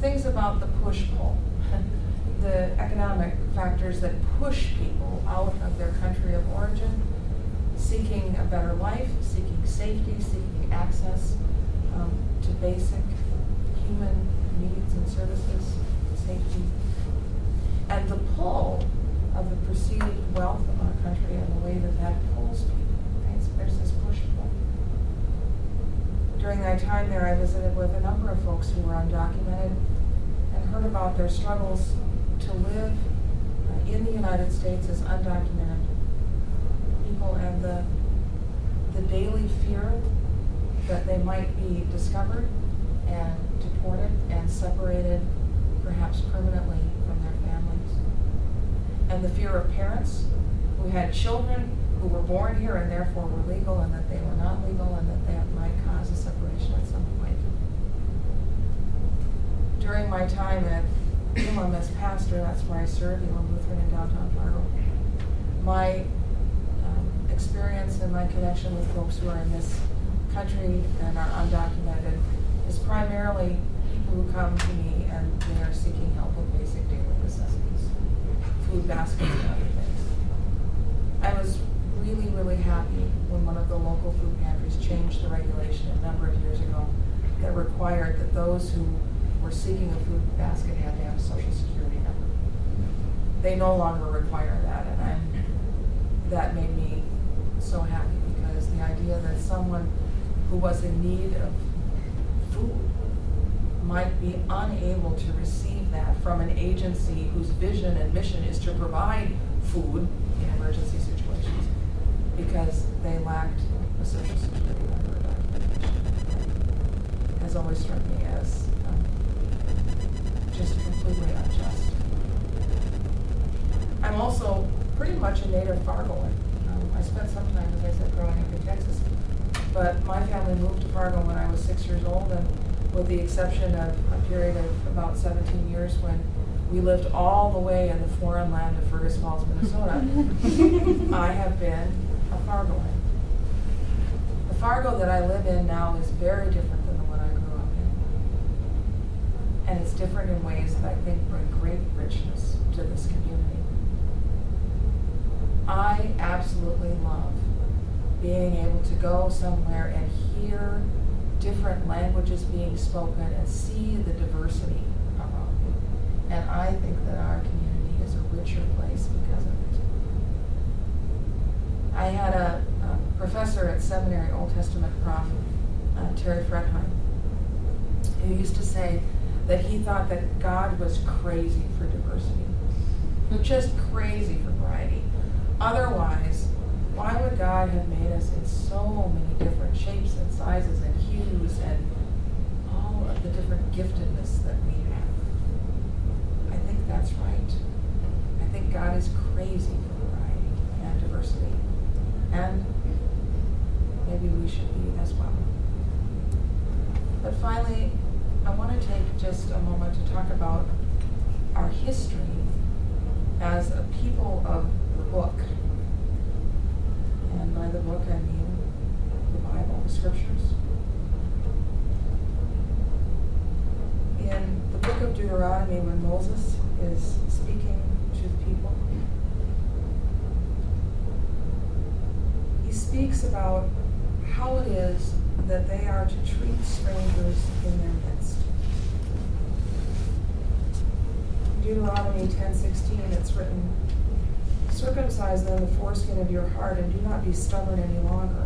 Things about the push-pull, the economic factors that push people out of their country of origin, seeking a better life, seeking safety, seeking access to basic human needs and services, safety, and the pull of the perceived wealth of our country and the way that that pulls people, right? So there's this push-pull. During my time there, I visited with a number of folks who were undocumented and heard about their struggles to live in the United States as undocumented people and the daily fear that they might be discovered and deported and separated, perhaps permanently, from their families. And the fear of parents who had children who were born here and therefore were legal, and that they were not legal, and that that might cause a separation at some point. During my time at Elam as pastor, that's where I served, Elam Lutheran in downtown Fargo, my experience and my connection with folks who are in this country and are undocumented is primarily people who come to me and they are seeking help with basic daily necessities, food baskets and other things. I was really, really happy when one of the local food pantries changed the regulation a number of years ago that required that those who were seeking a food basket had to have a social security number. They no longer require that, and that made me so happy, because the idea that someone who was in need of food might be unable to receive that from an agency whose vision and mission is to provide food in emergency situations because they lacked a social security number documentation has always struck me as just completely unjust. I'm also pretty much a native Fargoan. I spent some time, as I said, growing up in Texas, but my family moved to Fargo when I was 6 years old, and with the exception of a period of about 17 years when we lived all the way in the foreign land of Fergus Falls, Minnesota, I have been a Fargoan. The Fargo that I live in now is very different than the one I grew up in, and it's different in ways that I think bring great richness to this community. I absolutely love being able to go somewhere and hear different languages being spoken and see the diversity around it. And I think that our community is a richer place because of it. I had a professor at seminary, Old Testament prof, Terry Fredheim, who used to say that he thought that God was crazy for diversity, just crazy for variety. Otherwise, why would God have made us in so many different shapes and sizes and hues and all of the different giftedness that we have? I think that's right. I think God is crazy for variety and diversity. And maybe we should be as well. But finally, I want to take just a moment to talk about our history as a people of the book. And by the book, I mean the Bible, the scriptures. In the book of Deuteronomy, when Moses is speaking to the people, he speaks about how it is that they are to treat strangers in their midst. In Deuteronomy 10:16, it's written, "Circumcise then the foreskin of your heart, and do not be stubborn any longer.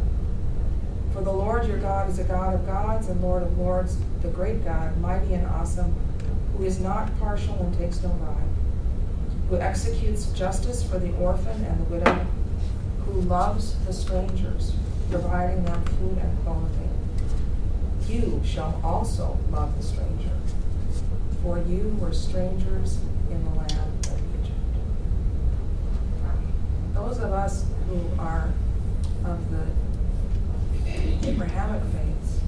For the Lord your God is a God of gods and Lord of lords, the great God, mighty and awesome, who is not partial and takes no bribe, who executes justice for the orphan and the widow, who loves the strangers, providing them food and clothing. You shall also love the stranger, for you were strangers in the land." Those of us who are of the Abrahamic faiths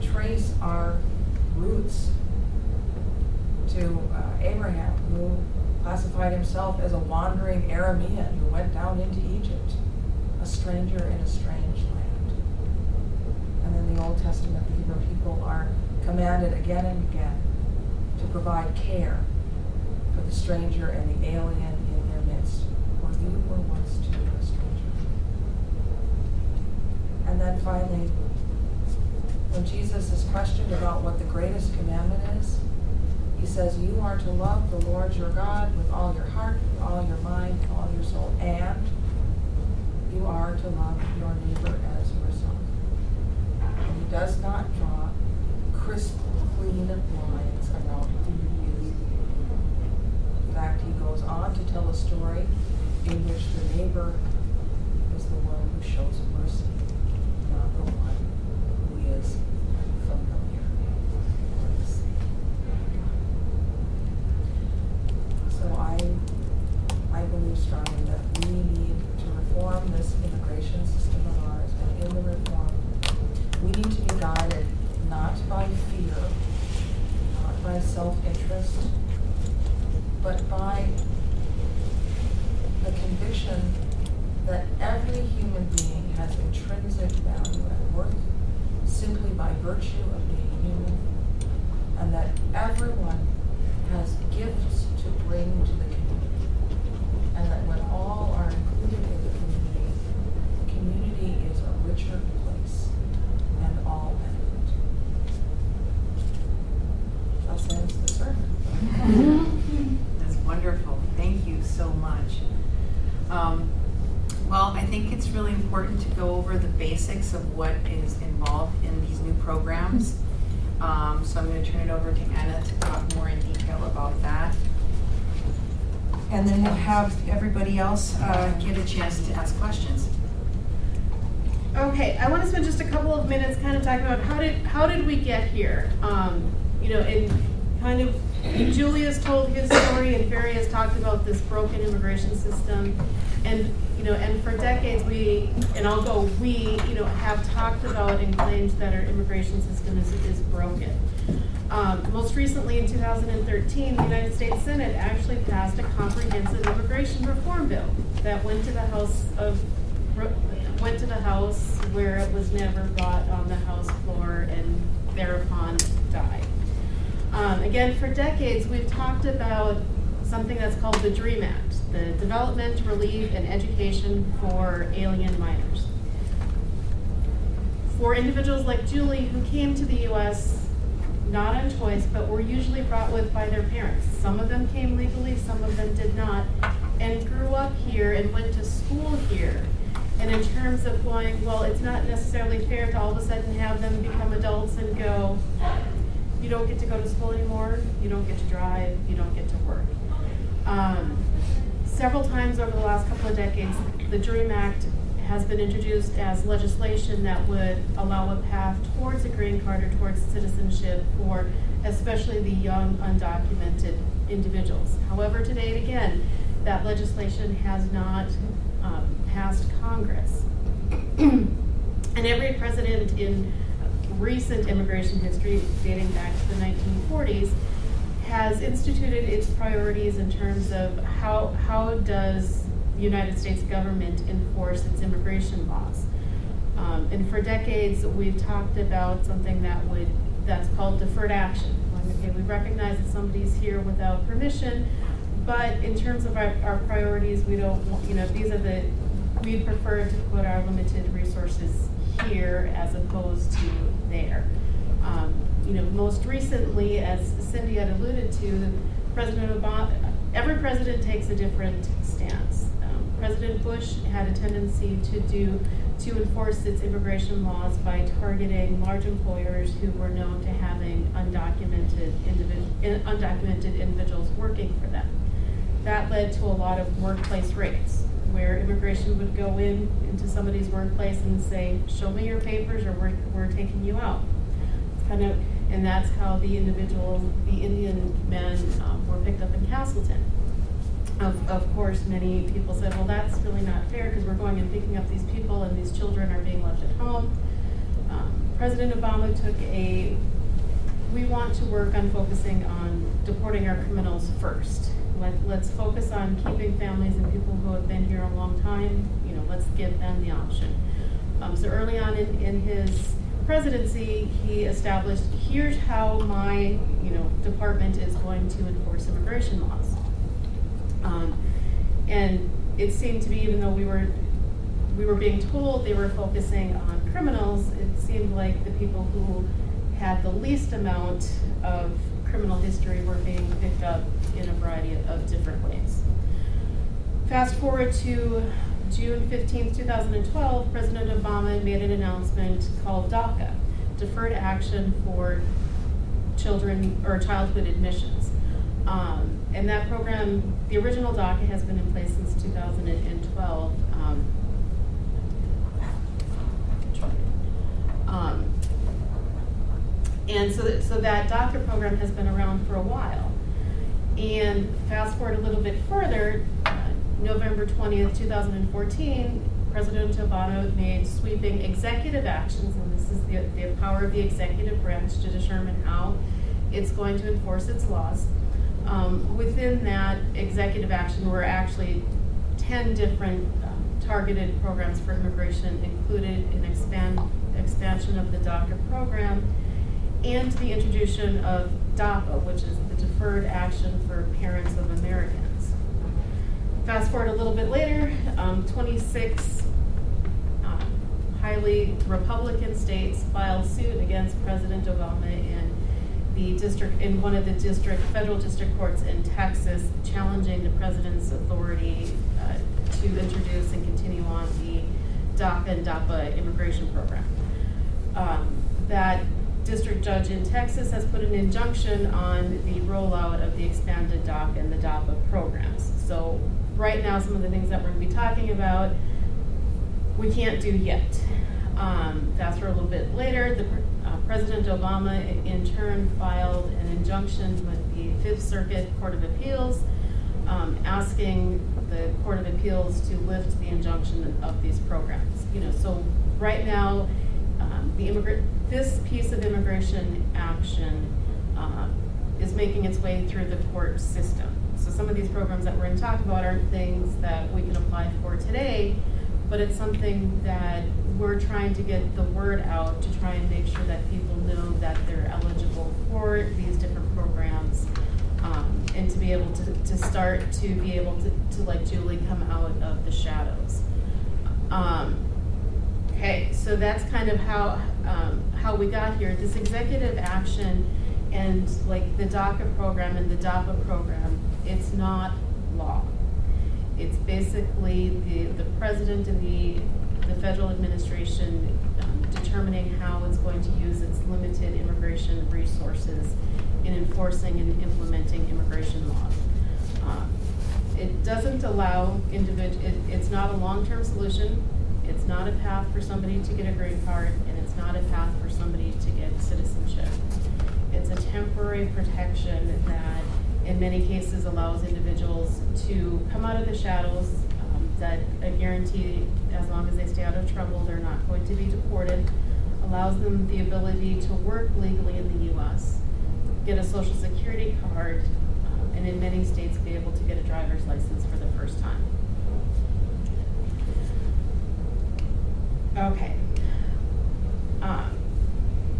trace our roots to Abraham, who classified himself as a wandering Aramean who went down into Egypt, a stranger in a strange land. And in the Old Testament, the Hebrew people are commanded again and again to provide care for the stranger and the alien in their midst. You were once too a stranger. And then finally, when Jesus is questioned about what the greatest commandment is, he says, "You are to love the Lord your God with all your heart, with all your mind, with all your soul, and you are to love your neighbor as yourself." And he does not draw crisp, clean lines around who he is. In fact, he goes on to tell a story in which the neighbor is the one who shows mercy, not the one who is familiar or the same. So I believe strongly that we need to reform this immigration system of ours, and in the reform, we need to be guided not by fear, not by self-interest, but by the conviction that every human being has intrinsic value and worth, simply by virtue of being human, and that everyone has gifts to bring to the community, and that when all are included in the community is a richer place, and all benefit. Thus ends the sermon. That's wonderful. Thank you so much. Well, I think it's really important to go over the basics of what is involved in these new programs. So I'm going to turn it over to Anna to talk more in detail about that. And then we'll have everybody else get a chance to ask questions. Okay, I want to spend just a couple of minutes kind of talking about how did we get here? You know, in kind of Julia's told his story and Barry has talked about this broken immigration system. And you know, and for decades we have talked about and claimed that our immigration system is broken. Most recently in 2013, the United States Senate actually passed a comprehensive immigration reform bill that went to the House where it was never brought on the House floor and thereupon died. Again, for decades we've talked about something that's called the DREAM Act, the Development, Relief, and Education for Alien Minors. For individuals like Julie who came to the US not on choice, but were usually brought with by their parents. Some of them came legally, some of them did not, and grew up here and went to school here. And in terms of going, well, it's not necessarily fair to all of a sudden have them become adults and go, you don't get to go to school anymore, you don't get to drive, you don't get to work. Several times over the last couple of decades, the DREAM Act has been introduced as legislation that would allow a path towards a green card or towards citizenship for especially the young, undocumented individuals. However, to date again, that legislation has not passed Congress. And every president in recent immigration history, dating back to the 1940s, has instituted its priorities in terms of how does the United States government enforce its immigration laws. And for decades, we've talked about something that's called deferred action. Okay, we recognize that somebody's here without permission, but in terms of our priorities, we don't want, we prefer to put our limited resources here as opposed to there. Most recently, as Cindy had alluded to, President Obama, every president takes a different stance. President Bush had a tendency to enforce its immigration laws by targeting large employers who were known to having undocumented individuals working for them. That led to a lot of workplace raids, where immigration would go into somebody's workplace and say, show me your papers or we're taking you out. And that's how the Indian men were picked up in Castleton. Of course, many people said, well, that's really not fair because we're going and picking up these people and these children are being left at home. President Obama took we want to work on focusing on deporting our criminals first. Let's focus on keeping families and people who have been here a long time, let's give them the option. So early on in his presidency, he established, here's how my department is going to enforce immigration laws. And it seemed to be, even though we were being told they were focusing on criminals, it seemed like the people who had the least amount of criminal history were being picked up in a variety of different ways. Fast forward to June 15, 2012, President Obama made an announcement called DACA, Deferred Action for Childhood Admissions. And that program, the original DACA has been in place since 2012. And so that DACA program has been around for a while. And fast forward a little bit further, November 20th, 2014, President Obama made sweeping executive actions, and this is the power of the executive branch to determine how it's going to enforce its laws. Within that executive action were actually 10 different targeted programs for immigration included and expansion of the DACA program, and the introduction of DAPA, which is the Deferred Action for Parents of Americans. Fast forward a little bit later, 26 highly Republican states filed suit against President Obama in the district, in one of the federal district courts in Texas, challenging the president's authority to introduce and continue on the DACA and DAPA immigration program. That district judge in Texas has put an injunction on the rollout of the expanded DACA and the DAPA programs. So right now, some of the things that we're going to be talking about, we can't do yet. Fast forward a little bit later, President Obama in turn filed an injunction with the Fifth Circuit Court of Appeals, asking the Court of Appeals to lift the injunction of these programs. You know, so right now, this piece of immigration action is making its way through the court system. So some of these programs that we're going to talk about are things that we can apply for today, but it's something that we're trying to get the word out to try and make sure that people know that they're eligible for these different programs, and to be able to start to be able to like Julie, come out of the shadows. Okay, so that's kind of how we got here. This executive action and like the DACA program and the DAPA program, it's not law. It's basically the president and the federal administration determining how it's going to use its limited immigration resources in enforcing and implementing immigration laws. It doesn't allow it's not a long-term solution. It's not a path for somebody to get a green card, and it's not a path for somebody to get citizenship. It's a temporary protection that, in many cases, allows individuals to come out of the shadows, that a guarantee, as long as they stay out of trouble, they're not going to be deported, allows them the ability to work legally in the U.S., get a Social Security card, and in many states be able to get a driver's license for the first time. Okay,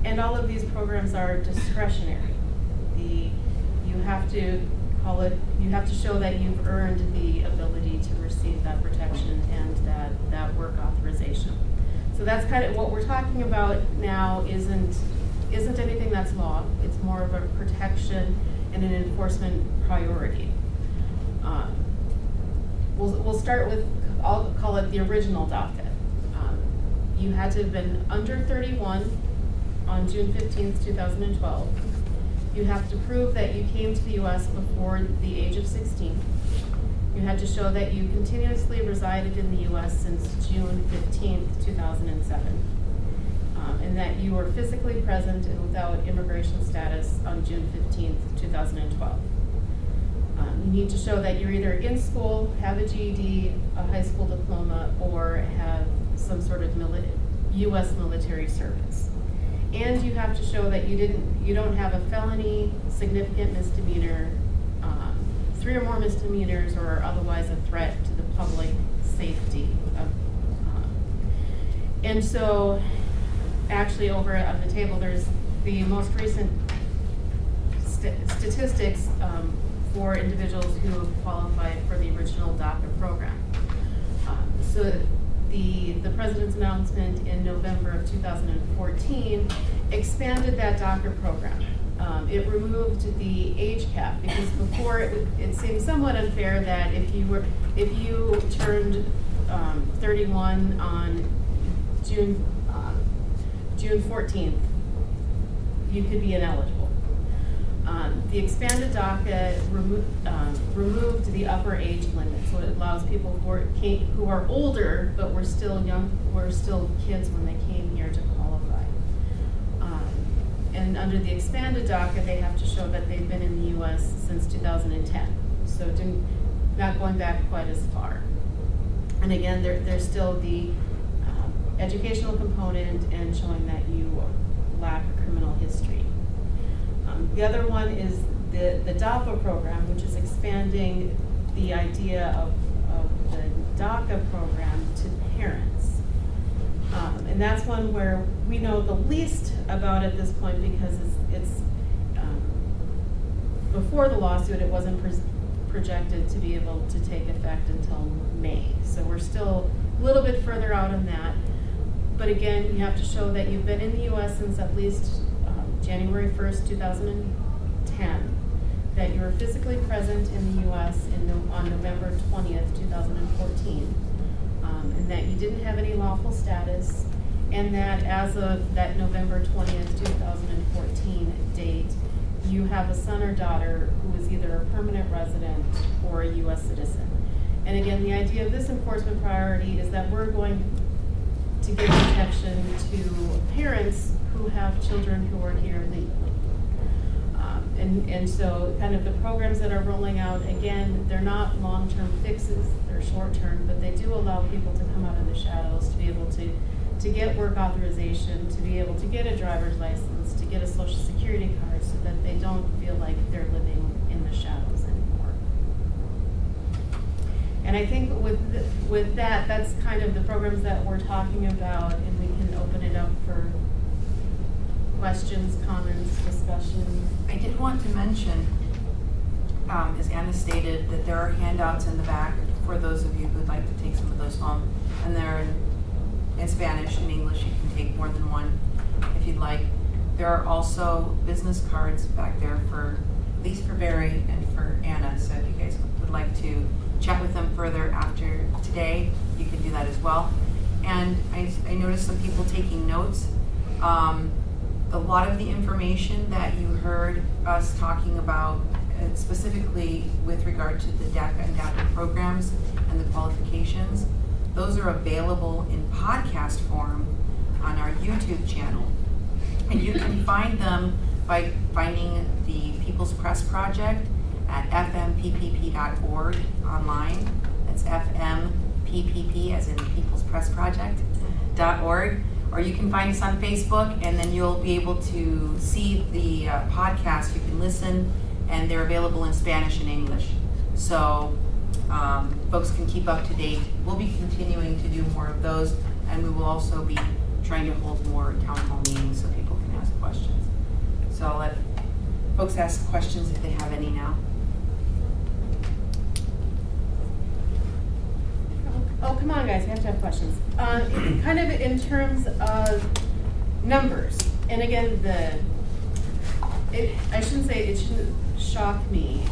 and all of these programs are discretionary. You have to you have to show that you've earned the ability to receive that protection and that work authorization. So that's kind of what we're talking about now. Isn't anything that's law? It's more of a protection and an enforcement priority. We'll start with, I'll call it the original DACA. You had to have been under 31 on June 15th, 2012. You have to prove that you came to the U.S. before the age of 16. You had to show that you continuously resided in the U.S. since June 15th, 2007, and that you were physically present and without immigration status on June 15th, 2012. You need to show that you're either in school, have a GED, a high school diploma, or have some sort of U.S. military service, and you have to show that you don't have a felony, significant misdemeanor, 3 or more misdemeanors, or otherwise a threat to the public safety. And so, actually, over on the table, there's the most recent statistics for individuals who have qualified for the original DACA program. So. The president's announcement in November of 2014 expanded that DACA program. It removed the age cap, because before it seemed somewhat unfair that if you turned 31 on June 14th, you could be ineligible. The expanded DACA removed the upper age limit, so it allows people who are older but were still young, were still kids when they came here, to qualify. And under the expanded DACA, they have to show that they've been in the U.S. since 2010, so not going back quite as far. And again, there's still the educational component and showing that you lack criminal history. The other one is the DAPA program, which is expanding the idea of the DACA program to parents. And that's one where we know the least about at this point because it's before the lawsuit, it wasn't projected to be able to take effect until May. So we're still a little bit further out on that. But again, you have to show that you've been in the U.S. since at least January 1st, 2010, that you were physically present in the U.S. on November 20th, 2014, and that you didn't have any lawful status, and that as of that November 20th, 2014 date, you have a son or daughter who is either a permanent resident or a U.S. citizen. And again, the idea of this enforcement priority is that we're going to give protection to parents who have children who are here legally. And so kind of the programs that are rolling out, again, they're not long-term fixes, they're short-term, but they do allow people to come out of the shadows, to be able to get work authorization, to be able to get a driver's license, to get a social security card so that they don't feel like they're living in the shadows anymore. And I think with that, that's kind of the programs that we're talking about, and we can open it up for questions, comments, discussion. I did want to mention, as Anna stated, that there are handouts in the back for those of you who'd like to take some of those home. And they're in Spanish and English. You can take more than one if you'd like. There are also business cards back there for, at least for Barry and for Anna. So if you guys would like to chat with them further after today, you can do that as well. And I noticed some people taking notes. A lot of the information that you heard us talking about, specifically with regard to the DACA and DAPA programs and the qualifications, those are available in podcast form on our YouTube channel. And you can find them by finding the People's Press Project at fmppp.org online. That's fmppp as in People's Press Project.org. Or you can find us on Facebook, and then you'll be able to see the podcast. You can listen, and they're available in Spanish and English. So folks can keep up to date. We'll be continuing to do more of those, and we will also be trying to hold more town hall meetings so people can ask questions. So I'll let folks ask questions if they have any now. Oh, come on, guys, we have to have questions. Kind of in terms of numbers, and again, I shouldn't say, it shouldn't shock me.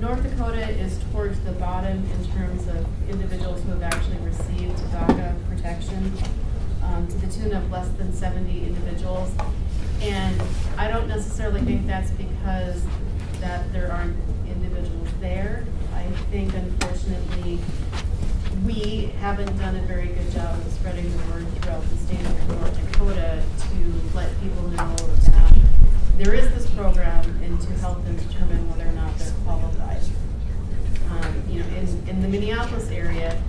North Dakota is towards the bottom in terms of individuals who have actually received DACA protection, to the tune of less than 70 individuals. And I don't necessarily think that's because that there aren't individuals there. I think, unfortunately, we haven't done a very good job of spreading the word throughout the state of North Dakota to let people know that there is this program and to help them determine whether or not they're qualified. You know, in the Minneapolis area,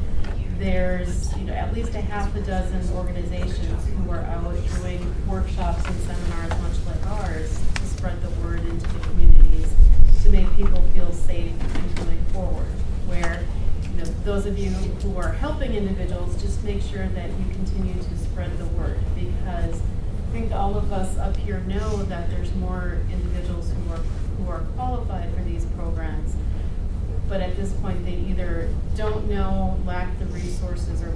there's at least a half a dozen organizations who are out doing workshops and seminars, much like ours, to spread the word into the communities to make people feel safe and going forward. Where those of you who are helping individuals, just make sure that you continue to spread the word, because I think all of us up here know that there's more individuals who are qualified for these programs, but at this point they either don't know, lack the resources, or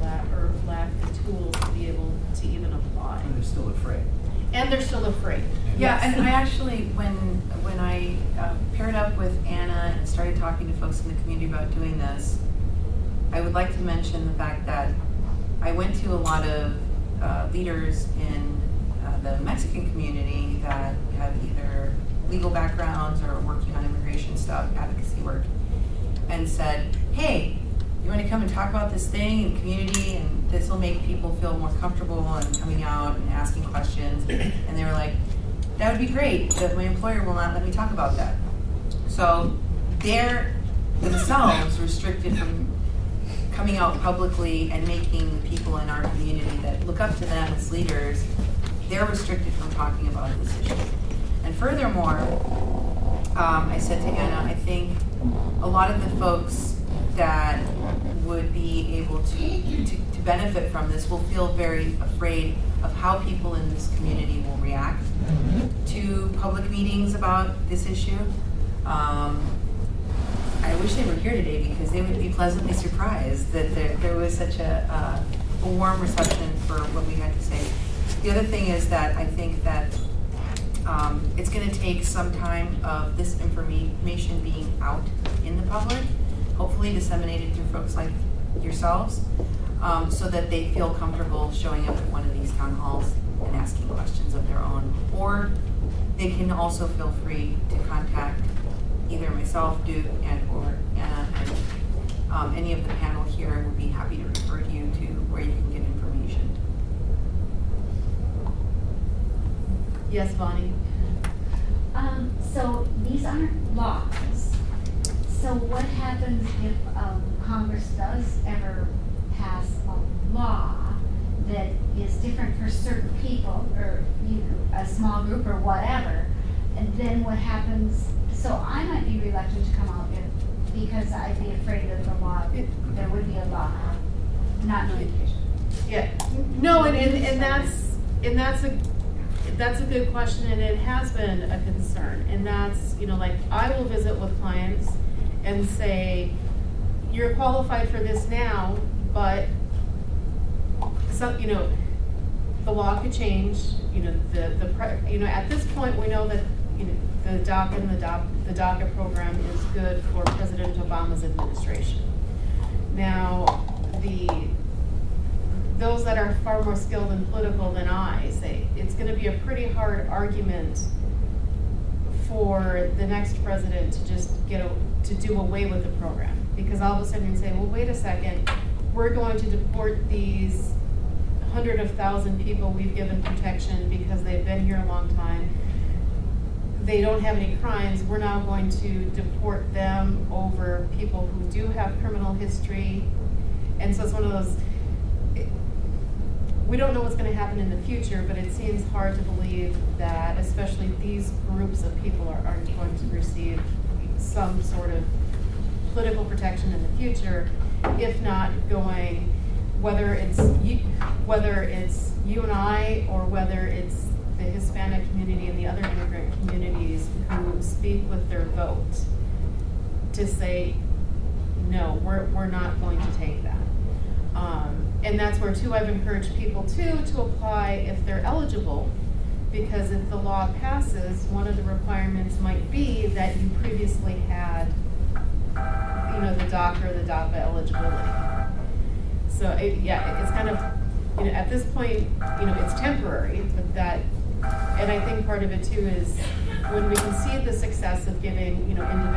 lack the tools to be able to even apply. And they're still afraid. And they're still afraid. Yeah, and I actually, when I paired up with Anna and started talking to folks in the community about doing this, I would like to mention the fact that I went to a lot of leaders in the Mexican community that have either legal backgrounds or working on immigration stuff, advocacy work, and said, hey, you want to come and talk about this thing in community, and this will make people feel more comfortable and coming out and asking questions. And they were like, that would be great, but my employer will not let me talk about that. So they're themselves restricted from coming out publicly and making the people in our community that look up to them as leaders, they're restricted from talking about this issue. And furthermore, I said to Anna, I think a lot of the folks that would be able to to benefit from this will feel very afraid of how people in this community will react to public meetings about this issue. I wish they were here today because they would be pleasantly surprised that there was such a warm reception for what we had to say. The other thing is that I think that it's going to take some time of this information being out in the public, hopefully disseminated through folks like yourselves, so that they feel comfortable showing up at one of these town halls and asking questions of their own. Or they can also feel free to contact either myself, Duke, or Anna, and any of the panel here, and we'll be happy to refer you to where you can get information. Yes, Bonnie? So these aren't laws. So what happens if Congress does ever pass a law that is different for certain people, or a small group or whatever, and then what happens? So I might be reluctant to come out because I'd be afraid of the law. There would be a law, not no education. Yeah. No, and that's a good question, and it has been a concern. And that's, you know, like, I will visit with clients and say, you're qualified for this now, but some, you know, the law could change. You know, at this point we know that, you know, the DACA program is good for President Obama's administration. Now, those that are far more skilled and political than I say it's going to be a pretty hard argument for the next president to just do away with the program, because all of a sudden you say, well, wait a second, we're going to deport these 100,000s of people we've given protection because they've been here a long time. They don't have any crimes. We're now going to deport them over people who do have criminal history. And so it's one of those, we don't know what's going to happen in the future, but it seems hard to believe that especially these groups of people are going to receive some sort of political protection in the future, if not going, whether it's you and I, or whether it's the Hispanic community and the other immigrant communities who speak with their vote to say, no, we're not going to take that. And that's where, too, I've encouraged people, too, to apply if they're eligible, because if the law passes, one of the requirements might be that you previously had, you know, the DACA or the DAPA eligibility. So, it's kind of, you know, at this point, you know, it's temporary, but that, and I think part of it too is when we can see the success of giving, you know, individuals